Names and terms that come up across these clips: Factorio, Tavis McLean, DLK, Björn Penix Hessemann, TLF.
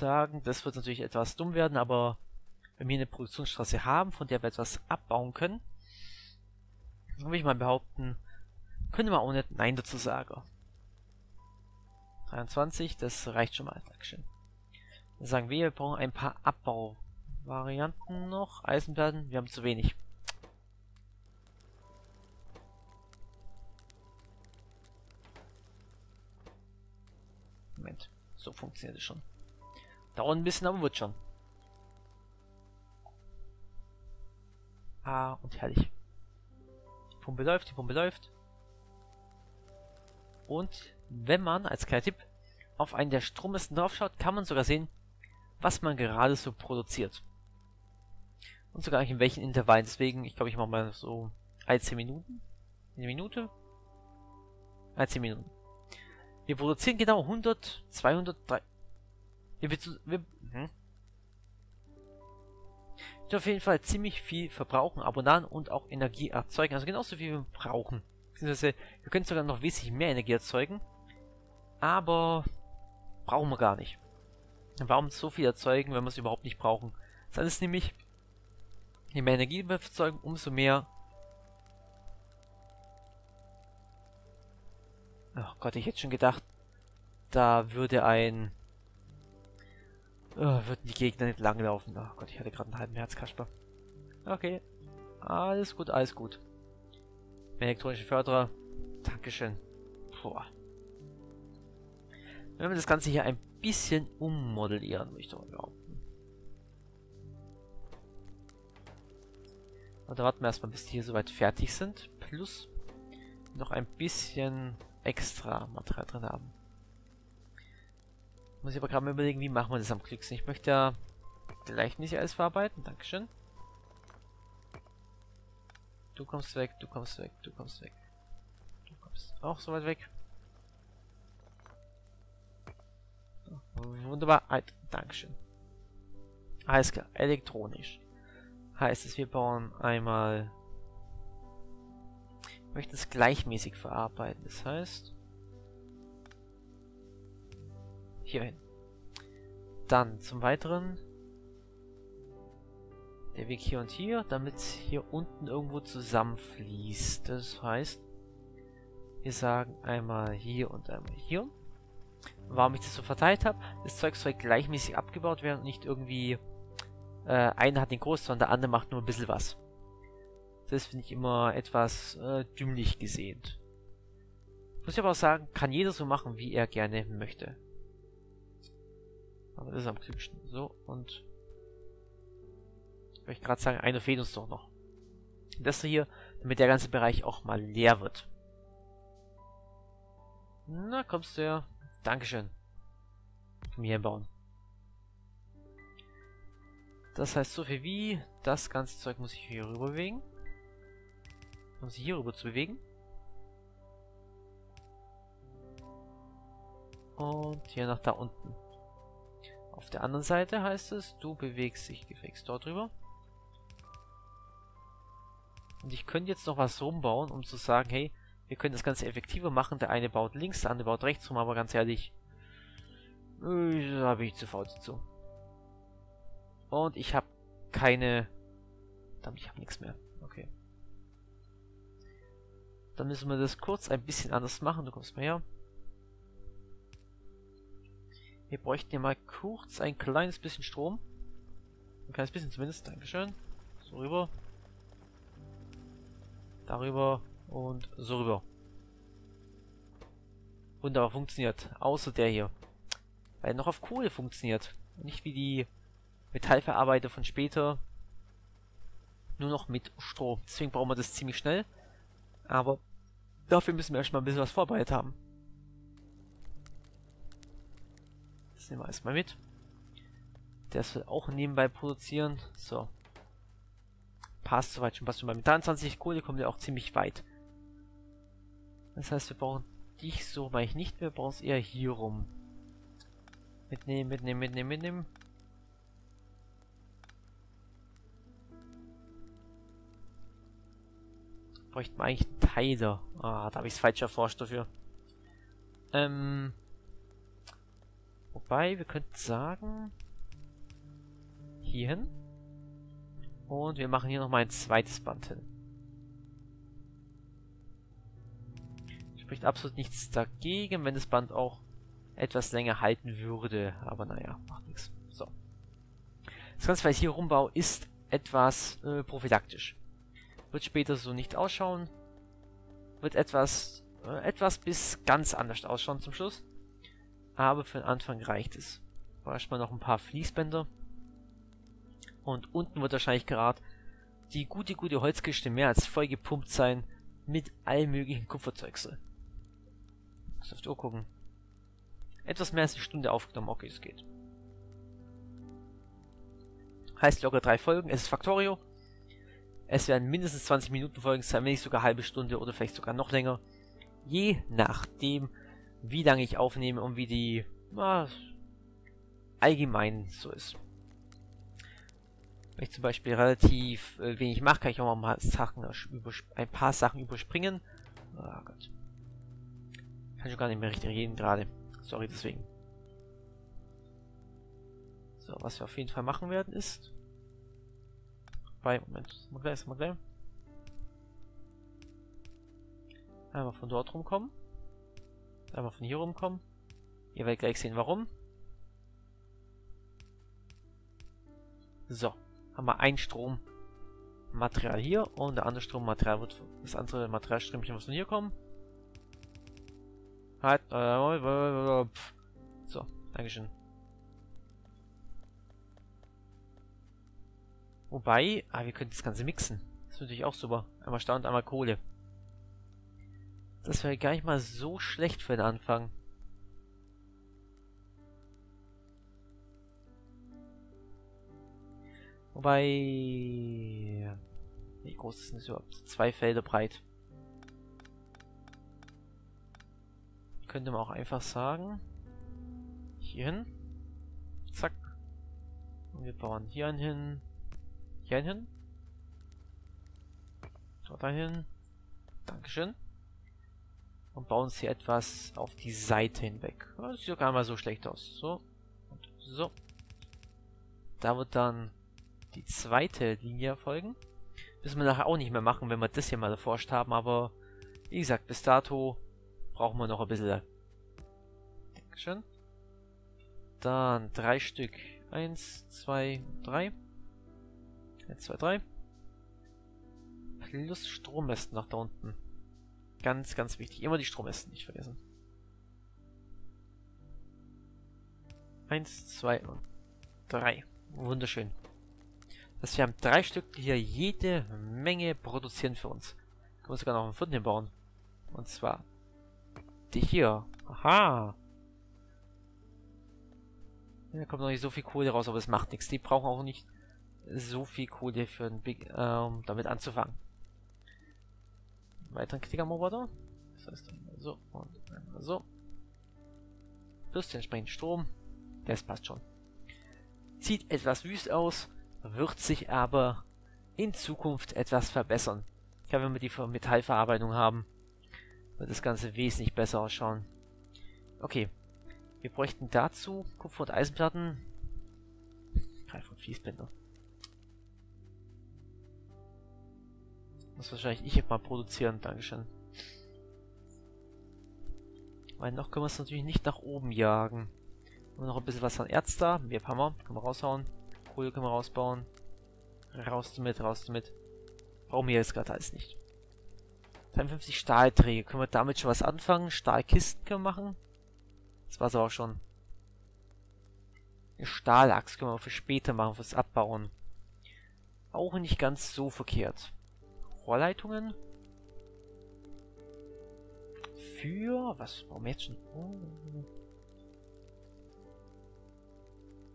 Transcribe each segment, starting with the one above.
sagen, das wird natürlich etwas dumm werden, aber wenn wir eine Produktionsstraße haben, von der wir etwas abbauen können, würde ich mal behaupten, können wir auch nicht Nein dazu sagen. 23, das reicht schon mal. Dankeschön. Dann sagen wir, wir brauchen ein paar Abbauvarianten noch. Eisenplatten, wir haben zu wenig. Moment, so funktioniert es schon. Dauert ein bisschen, aber wird schon. Ah, und herrlich. Die Pumpe läuft, die Pumpe läuft. Und wenn man, als kleiner Tipp, auf einen der Strommessen draufschaut, kann man sogar sehen, was man gerade so produziert. Und sogar in welchen Intervallen. Deswegen, ich glaube, ich mache mal so 10 Minuten. Eine Minute. 10 Minuten. Wir produzieren genau 100, 200, 300. Wir dürfen auf jeden Fall ziemlich viel verbrauchen, Abonnenten und auch Energie erzeugen. Also genauso viel wir brauchen. Beziehungsweise, wir können sogar noch wesentlich mehr Energie erzeugen. Aber brauchen wir gar nicht. Warum so viel erzeugen, wenn wir es überhaupt nicht brauchen? Das ist nämlich, je mehr Energie wir erzeugen, umso mehr... Ach Gott, ich hätte schon gedacht, da würde ein... würden die Gegner nicht langlaufen. Ach Gott, ich hatte gerade einen halben Herzkasper. Okay, alles gut, alles gut. Elektronische Förderer, Dankeschön. Boah. Wenn wir das Ganze hier ein bisschen ummodellieren, würde ich doch behaupten. Und da warten wir erstmal, bis die hier soweit fertig sind. Plus noch ein bisschen extra Material drin haben. Muss ich aber gerade mal überlegen, wie machen wir das am klügsten. Ich möchte ja gleich nicht alles verarbeiten. Dankeschön. Du kommst weg, du kommst weg, du kommst weg. Du kommst auch so weit weg. Wunderbar, Dankeschön. Alles klar, elektronisch. Heißt es, wir bauen einmal... Wir möchten es gleichmäßig verarbeiten, das heißt... Hier hin. Dann zum Weiteren... Der Weg hier und hier, damit es hier unten irgendwo zusammenfließt. Das heißt, wir sagen einmal hier und einmal hier. Warum ich das so verteilt habe, das Zeug soll gleichmäßig abgebaut werden und nicht irgendwie einer hat den Großteil und der andere macht nur ein bisschen was. Das finde ich immer etwas dümmlich gesehen. Muss ich aber auch sagen, kann jeder so machen, wie er gerne möchte. Aber das ist am klügsten. So, und ich möchte gerade sagen, eine fehlt uns doch noch. Das hier, damit der ganze Bereich auch mal leer wird. Na, kommst du her. Dankeschön. Können wir hier bauen. Das heißt, so viel wie das ganze Zeug muss ich hier rüber bewegen. Um sie hier rüber zu bewegen. Und hier nach da unten. Auf der anderen Seite heißt es, du bewegst dich gefixt dort rüber. Und ich könnte jetzt noch was rumbauen, um zu sagen, hey, wir können das Ganze effektiver machen. Der eine baut links, der andere baut rechts rum, aber ganz ehrlich, da bin ich zu faul dazu. Und ich habe keine... Verdammt, ich habe nichts mehr. Okay. Dann müssen wir das kurz ein bisschen anders machen. Du kommst mal her. Wir bräuchten ja mal kurz ein kleines bisschen Strom. Ein kleines bisschen zumindest. Dankeschön. So rüber. Darüber. Und so rüber. Wunderbar, funktioniert. Außer der hier. Weil er noch auf Kohle funktioniert. Nicht wie die Metallverarbeiter von später. Nur noch mit Strom. Deswegen brauchen wir das ziemlich schnell. Aber dafür müssen wir erstmal ein bisschen was vorbereitet haben. Das nehmen wir erstmal mit. Der soll auch nebenbei produzieren. So. Passt soweit schon. Passt schon. Bei Methan 20 Kohle kommt ja auch ziemlich weit. Das heißt, wir brauchen dich so, weil ich nicht mehr brauche, es eher hier rum. Mitnehmen, mitnehmen, mitnehmen, mitnehmen. Bräuchten wir eigentlich einen Teiler. Ah, da habe ich es falsch erforscht dafür. vorbei. Wir könnten sagen, hierhin. Und wir machen hier nochmal ein zweites Band hin. Spricht absolut nichts dagegen, wenn das Band auch etwas länger halten würde. Aber naja, macht nichts. So. Das ganze, was ich hier rumbau, ist etwas prophylaktisch. Wird später so nicht ausschauen. Wird etwas bis ganz anders ausschauen zum Schluss. Aber für den Anfang reicht es. Erstmal noch ein paar Fließbänder. Und unten wird wahrscheinlich gerade die gute Holzkiste mehr als voll gepumpt sein mit allen möglichen Kupferzeugsel. Muss auf die Uhr gucken. Etwas mehr als eine Stunde aufgenommen. Okay, es geht. Heißt locker 3 Folgen. Es ist Factorio. Es werden mindestens 20 Minuten Folgen sein, wenn nicht sogar eine halbe Stunde oder vielleicht sogar noch länger. Je nachdem, wie lange ich aufnehme und wie die allgemein so ist. Wenn ich zum Beispiel relativ wenig mache, kann ich auch mal ein paar Sachen überspringen. Oh Gott. Kann schon gar nicht mehr richtig reden gerade. Sorry deswegen. So, was wir auf jeden Fall machen werden ist... Moment, ist mal gleich. Einmal von dort rumkommen. Einmal von hier rumkommen. Ihr werdet gleich sehen, warum. So. Haben wir ein Strommaterial hier und der andere Strommaterial wird das andere Materialströmchen, was von hier kommen. Halt. So, Dankeschön. Wobei, wir können das Ganze mixen. Das ist natürlich auch super. Einmal Stahl und einmal Kohle. Das wäre gar nicht mal so schlecht für den Anfang. Wobei... Wie groß ist das überhaupt? 2 Felder breit. Könnte man auch einfach sagen... Hier hin. Zack. Und wir bauen hier einen hin. Hier einen hin. Dort einen hin. Dankeschön. Und bauen uns hier etwas auf die Seite hinweg. Das sieht gar nicht mal so schlecht aus. So. Und so. Da wird dann... die zweite Linie folgen. Müssen wir nachher auch nicht mehr machen, wenn wir das hier mal erforscht haben, aber wie gesagt, bis dato brauchen wir noch ein bisschen. Dankeschön. Dann 3 Stück. 1, 2, 3. 1, 2, 3. Plus Strommästen nach da unten. Ganz, ganz wichtig. Immer die Strommästen nicht vergessen. 1, 2 und 3. Wunderschön. Dass wir haben 3 Stück, die hier jede Menge produzieren für uns. Können wir sogar noch einen Fund hinbauen. Und zwar die hier. Aha. Da kommt noch nicht so viel Kohle raus, aber es macht nichts. Die brauchen auch nicht so viel Kohle für einen Big, damit anzufangen. Weiteren Klickermoboter. Das heißt einmal so und einmal so. Plus den entsprechenden Strom. Das passt schon. Sieht etwas wüst aus. Wird sich aber in Zukunft etwas verbessern. Ich glaube, wenn wir die Metallverarbeitung haben, wird das Ganze wesentlich besser ausschauen. Okay, wir bräuchten dazu Kupfer- und Eisenplatten. Greif- und Fließbänder. Muss wahrscheinlich ich jetzt mal produzieren, Dankeschön. Weil noch können wir es natürlich nicht nach oben jagen. Haben wir noch ein bisschen was an Erz da? Mehr Hammer, können wir raushauen. Kohle können wir rausbauen. Raus damit. Brauchen wir jetzt gerade alles nicht. 53 Stahlträger. Können wir damit schon was anfangen? Stahlkisten können wir machen. Das war's auch schon. Eine Stahlachs können wir für später machen, fürs Abbauen. Auch nicht ganz so verkehrt. Rohrleitungen. Für... Was? Warum jetzt schon? Oh.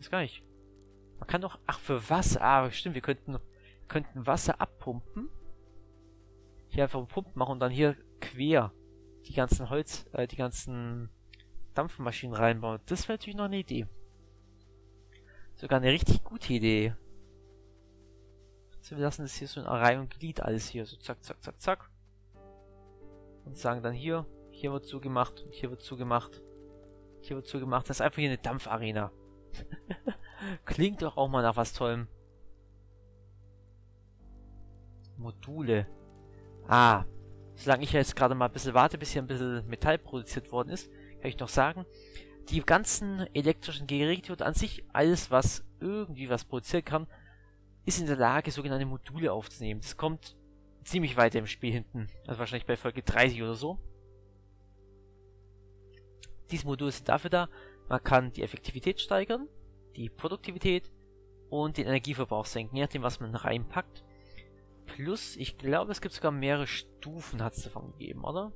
Ist gar nicht. Man kann doch... Ach, für Wasser. Ah, stimmt, wir könnten Wasser abpumpen. Hier einfach einen Pump machen und dann hier quer die ganzen die ganzen Dampfmaschinen reinbauen. Das wäre natürlich noch eine Idee. Sogar eine richtig gute Idee. Also wir lassen das hier so in Reihe und Glied alles hier. So zack, zack, zack, zack. Und sagen dann hier wird zugemacht, hier wird zugemacht. Hier wird zugemacht. Das ist einfach hier eine Dampfarena. Klingt doch auch mal nach was Tollem. Module. Ah. Solange ich ja jetzt gerade mal ein bisschen warte, bis hier ein bisschen Metall produziert worden ist, kann ich noch sagen, die ganzen elektrischen Geräte und an sich alles, was irgendwie was produzieren kann, ist in der Lage, sogenannte Module aufzunehmen. Das kommt ziemlich weiter im Spiel hinten. Also wahrscheinlich bei Folge 30 oder so. Diese Module sind dafür da, man kann die Effektivität steigern, die Produktivität und den Energieverbrauch senken, je nachdem, was man reinpackt. Plus, ich glaube, es gibt sogar mehrere Stufen, hat es davon gegeben, oder?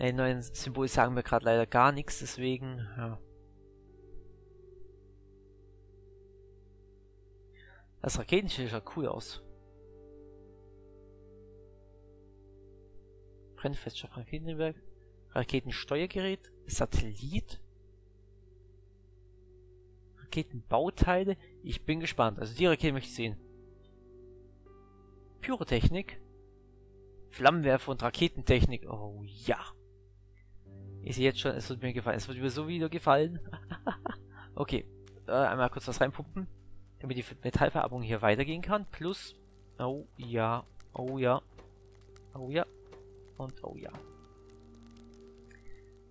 Die neuen Symbole sagen mir gerade leider gar nichts, deswegen, ja. Das Raketenschild schaut cool aus. Brennfeststoff, Raketenwerk, Raketensteuergerät, Satellit, Raketenbauteile. Ich bin gespannt. Also die Rakete möchte ich sehen. Pyrotechnik, Flammenwerfer und Raketentechnik. Oh ja. Ich sehe jetzt schon, es wird mir gefallen. Es wird mir so wieder gefallen. Okay. Einmal kurz was reinpumpen, damit die Metallverarbeitung hier weitergehen kann. Plus. Oh ja. Oh ja. Oh ja. Und oh ja.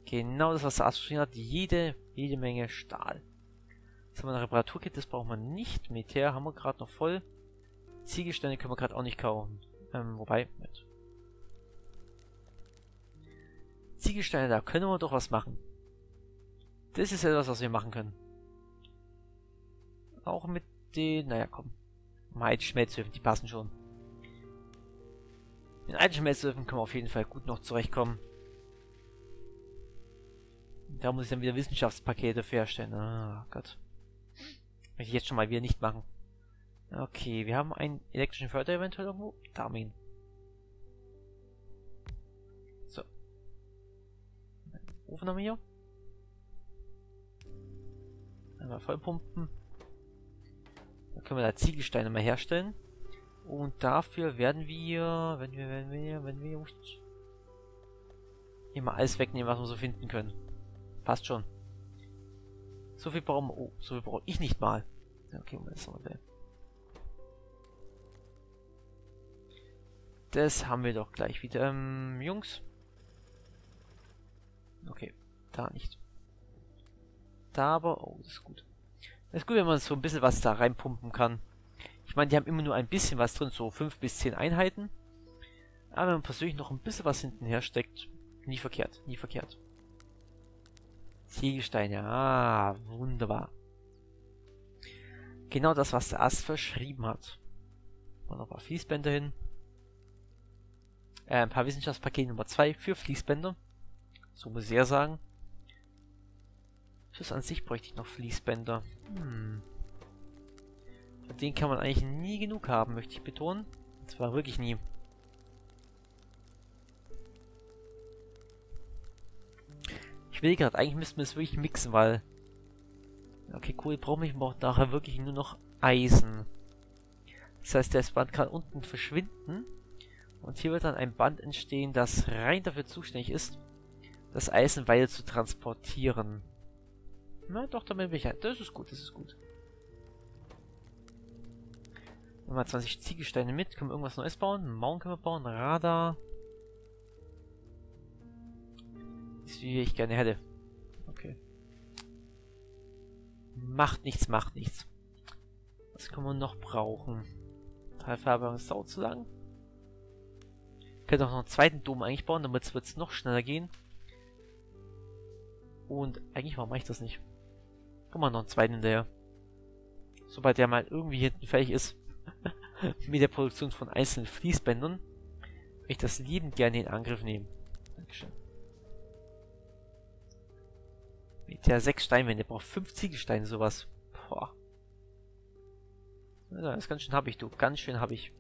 Genau das, was der Arzt geschrieben hat. Jede Menge Stahl. Jetzt haben wir eine Reparaturkit, das brauchen wir nicht. Militär haben wir gerade noch voll. Ziegelsteine können wir gerade auch nicht kaufen. Wobei, mit. Ziegelsteine, da können wir doch was machen. Das ist etwas, was wir machen können. Auch mit den, naja, komm. Schmelzhöfen, die passen schon. Mit alten Schmelzhöfen können wir auf jeden Fall gut noch zurechtkommen. Da muss ich dann wieder Wissenschaftspakete herstellen. Ah, Gott. Möchte ich jetzt schon mal wieder nicht machen. Okay, wir haben einen elektrischen Förder eventuell irgendwo. Da haben wir ihn. So. Ofen haben wir hier. Einmal vollpumpen. Dann können wir da Ziegelsteine mal herstellen. Und dafür werden wir, wenn wir immer alles wegnehmen, was wir so finden können. Passt schon. So viel brauchen wir. Oh, so viel brauche ich nicht mal. Okay, Moment, das haben wir. Das haben wir doch gleich wieder. Jungs. Okay, da nicht. Da aber. Oh, das ist gut. Das ist gut, wenn man so ein bisschen was da reinpumpen kann. Ich meine, die haben immer nur ein bisschen was drin, so 5 bis 10 Einheiten. Aber wenn man persönlich noch ein bisschen was hinten hersteckt, nie verkehrt, nie verkehrt. Ziegelsteine, ah, wunderbar. Genau das, was der Ast verschrieben hat. Mal noch ein paar Fließbänder hin. Ein paar Wissenschaftspaket Nummer 2 für Fließbänder. So muss ich ja sagen. Fürs an sich bräuchte ich noch Fließbänder. Von denen kann man eigentlich nie genug haben, möchte ich betonen. Und zwar wirklich nie. Eigentlich müssten wir es wirklich mixen, weil... Okay, cool, brauche ich nachher wirklich nur noch Eisen. Das heißt, das Band kann unten verschwinden. Und hier wird dann ein Band entstehen, das rein dafür zuständig ist, das Eisen weiter zu transportieren. Na doch, damit bin ich halt. Das ist gut, das ist gut. Nehmen wir 20 Ziegelsteine mit. Können wir irgendwas Neues bauen? Mauern können wir bauen, Radar... wie ich gerne hätte. Okay. Macht nichts, macht nichts. Was können wir noch brauchen? Teilverarbeitung ist sau zu lang. Ich könnte auch noch einen zweiten Dom eigentlich bauen, damit wird es noch schneller gehen. Und eigentlich, warum mache ich das nicht? Guck mal, noch einen zweiten hinterher. Sobald der mal irgendwie hinten fertig ist mit der Produktion von einzelnen Fließbändern, würde ich das liebend gerne in Angriff nehmen. Dankeschön. Der 6 Steinwände, braucht 5 Ziegelsteine, sowas. Boah. Ja, das ist ganz schön hab ich, du. Ganz schön hab ich.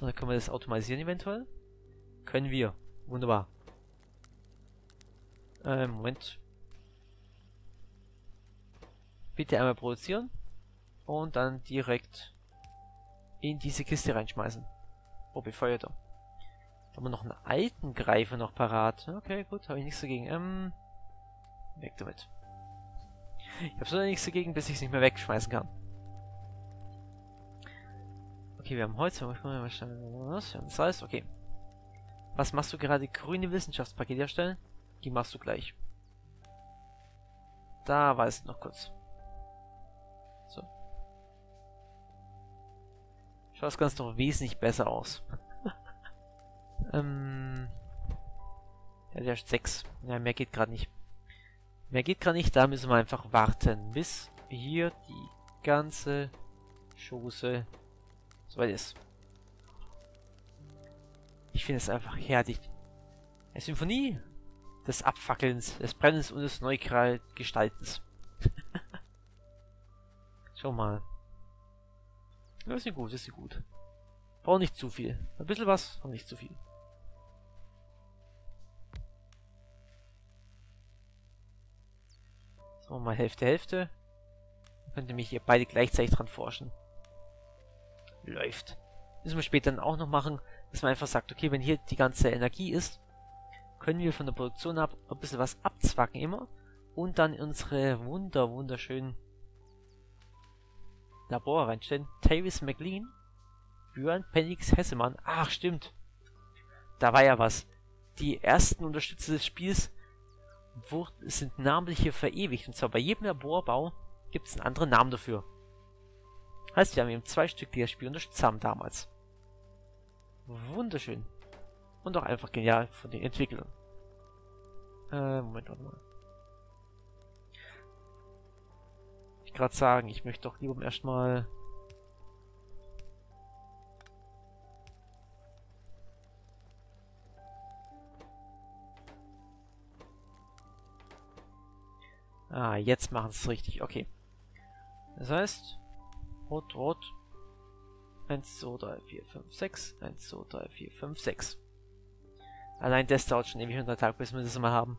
Oder können wir das automatisieren eventuell? Können wir. Wunderbar. Moment. Bitte einmal produzieren. Und dann direkt in diese Kiste reinschmeißen. Oh, befeuerter. Haben wir noch einen alten Greifer noch parat? Okay, gut, habe ich nichts dagegen. Weg damit. Ich habe so nichts dagegen, bis ich es nicht mehr wegschmeißen kann. Okay, wir haben Holz. Wir haben Salz, okay. Was machst du gerade? Grüne Wissenschaftspakete erstellen? Die machst du gleich. Da war es noch kurz. So. Schaut das Ganze doch wesentlich besser aus. Ja, der hat 6. Ja, mehr geht gerade nicht. Mehr geht gerade nicht, da müssen wir einfach warten, bis hier die ganze Schoße soweit ist. Ich finde es einfach herrlich. Eine Symphonie des Abfackelns, des Brennens und des Neugestaltens. Schau mal. Ja, ist nicht gut, ist nicht gut. Braucht nicht zu viel. Ein bisschen was, aber nicht zu viel. So, mal Hälfte, Hälfte. Dann könnt ihr mich hier beide gleichzeitig dran forschen. Läuft. Müssen wir später dann auch noch machen, dass man einfach sagt, okay, wenn hier die ganze Energie ist, können wir von der Produktion ab ein bisschen was abzwacken immer und dann unsere wunderschönen Labor reinstellen. Tavis McLean, Björn Penix Hessemann. Ach, stimmt. Da war ja was. Die ersten Unterstützer des Spiels sind namentlich hier verewigt. Und zwar bei jedem Laborbau gibt es einen anderen Namen dafür. Heißt, wir haben eben 2 Stück, die das Spiel unterstützt haben damals. Wunderschön. Und auch einfach genial von den Entwicklern. Moment, warte mal. Ich gerade sagen, ich möchte doch lieber erstmal... Ah, jetzt machen sie es richtig, okay. Das heißt, rot, rot. 1, 2, 3, 4, 5, 6. 1, 2, 3, 4, 5, 6. Allein das dauert schon ewig unter Tag, bis wir das mal haben.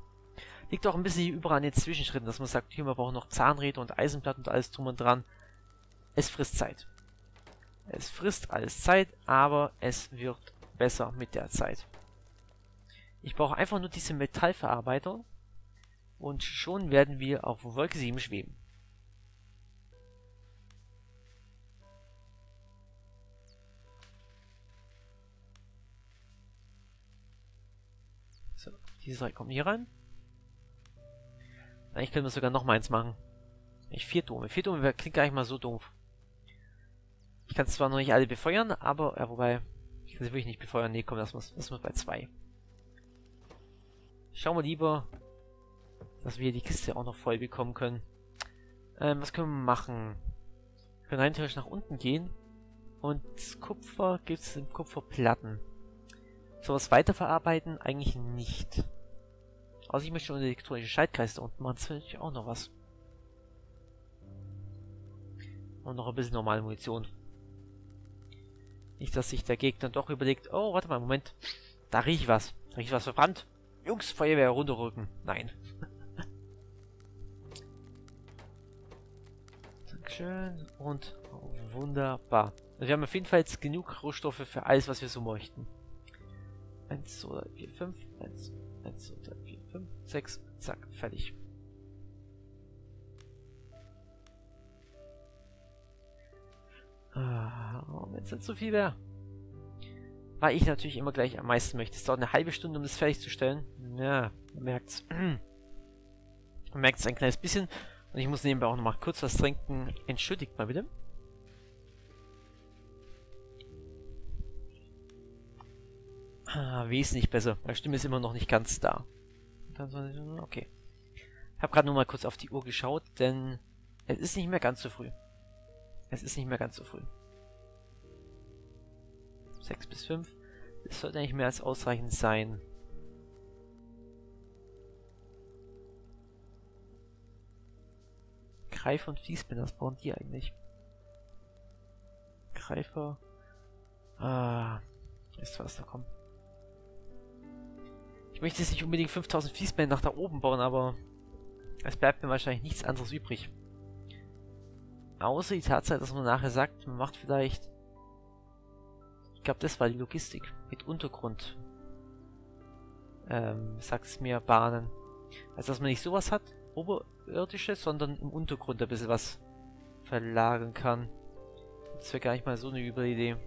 Liegt auch ein bisschen hier überall an den Zwischenschritten, dass man sagt, hier, wir brauchen noch Zahnräder und Eisenplatten und alles drum und dran. Es frisst Zeit. Es frisst alles Zeit, aber es wird besser mit der Zeit. Ich brauche einfach nur diese Metallverarbeitung und schon werden wir auf Wolke 7 schweben. Diese 3 kommen hier rein. Eigentlich können wir sogar noch mal eins machen. Nicht 4 Dome. 4 Dome klingt gar nicht mal so doof. Ich kann zwar noch nicht alle befeuern, aber... Ja, wobei... Ich kann sie wirklich nicht befeuern. Nee, komm, das muss bei 2. Schauen wir lieber, dass wir die Kiste auch noch voll bekommen können. Was können wir machen? Wir können rein theoretisch nach unten gehen. Und Kupfer gibt es in Kupferplatten. Sowas weiterverarbeiten? Eigentlich nicht. Also ich möchte schon elektronische Schaltkreise da unten machen, das finde ich auch noch was. Und noch ein bisschen normale Munition. Nicht, dass sich der Gegner doch überlegt, oh, warte mal, Moment, da rieche ich was. Da rieche ich was verbrannt. Jungs, Feuerwehr runterrücken. Nein. Dankeschön und wunderbar. Also wir haben auf jeden Fall jetzt genug Rohstoffe für alles, was wir so möchten. 1, 2, 3, 4, 5, 1, 2, 3, 4, 5, 6, zack, fertig. Ah, wenn es nicht so viel wäre. Weil ich natürlich immer gleich am meisten möchte. Es dauert eine halbe Stunde, um das fertigzustellen. Ja, man merkt's. Man merkt's ein kleines bisschen. Und ich muss nebenbei auch nochmal kurz was trinken. Entschuldigt mal bitte. Ah, wesentlich besser. Meine Stimme ist immer noch nicht ganz da. Okay. Ich habe gerade nur mal kurz auf die Uhr geschaut, denn es ist nicht mehr ganz so früh. Es ist nicht mehr ganz so früh. 6 bis 5. Das sollte eigentlich mehr als ausreichend sein. Greifer und Fließbänder, was brauchen die eigentlich? Greifer. Ah, ist was da kommt. Ich möchte jetzt nicht unbedingt 5000 Fließbänder nach da oben bauen, aber es bleibt mir wahrscheinlich nichts anderes übrig. Außer die Tatsache, dass man nachher sagt, man macht vielleicht... Ich glaube, das war die Logistik mit Untergrund. sagt es mir, Bahnen. Also dass man nicht sowas hat, oberirdisches, sondern im Untergrund ein bisschen was verlagern kann. Das wäre gar nicht mal so eine üble Idee.